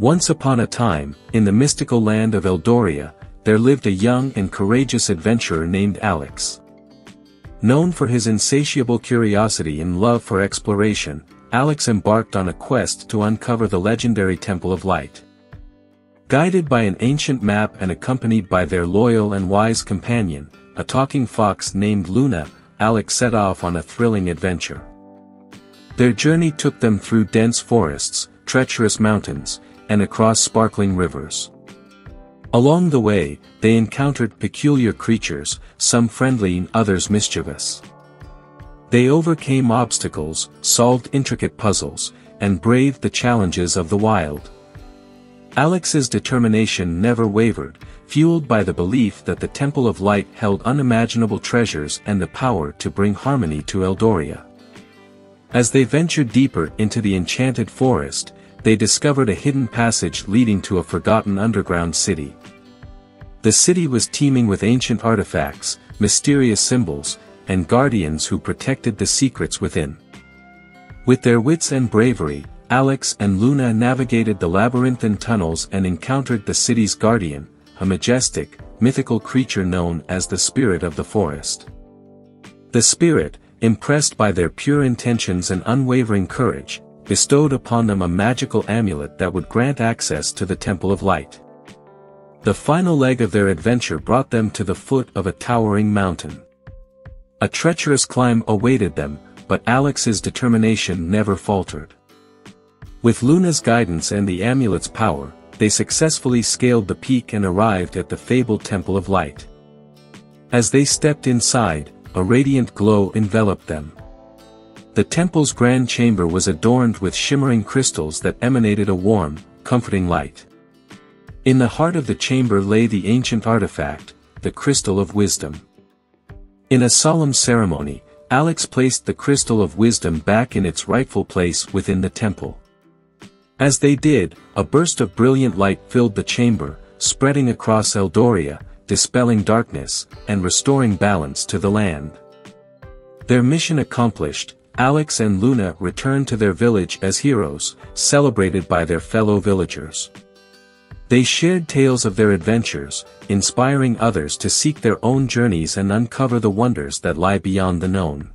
Once upon a time, in the mystical land of Eldoria, there lived a young and courageous adventurer named Alex. Known for his insatiable curiosity and love for exploration, Alex embarked on a quest to uncover the legendary Temple of Light. Guided by an ancient map and accompanied by their loyal and wise companion, a talking fox named Luna, Alex set off on a thrilling adventure. Their journey took them through dense forests, treacherous mountains, and across sparkling rivers. Along the way, they encountered peculiar creatures, some friendly and others mischievous. They overcame obstacles, solved intricate puzzles, and braved the challenges of the wild. Alex's determination never wavered, fueled by the belief that the Temple of Light held unimaginable treasures and the power to bring harmony to Eldoria. As they ventured deeper into the enchanted forest, they discovered a hidden passage leading to a forgotten underground city. The city was teeming with ancient artifacts, mysterious symbols, and guardians who protected the secrets within. With their wits and bravery, Alex and Luna navigated the labyrinthine tunnels and encountered the city's guardian, a majestic, mythical creature known as the Spirit of the Forest. The Spirit, impressed by their pure intentions and unwavering courage, bestowed upon them a magical amulet that would grant access to the Temple of Light. The final leg of their adventure brought them to the foot of a towering mountain. A treacherous climb awaited them, but Alex's determination never faltered. With Luna's guidance and the amulet's power, they successfully scaled the peak and arrived at the fabled Temple of Light. As they stepped inside, a radiant glow enveloped them. The temple's grand chamber was adorned with shimmering crystals that emanated a warm, comforting light. In the heart of the chamber lay the ancient artifact, the Crystal of Wisdom. In a solemn ceremony, Alex placed the Crystal of Wisdom back in its rightful place within the temple. As they did, a burst of brilliant light filled the chamber, spreading across Eldoria, dispelling darkness, and restoring balance to the land. Their mission accomplished, Alex and Luna returned to their village as heroes, celebrated by their fellow villagers. They shared tales of their adventures, inspiring others to seek their own journeys and uncover the wonders that lie beyond the known.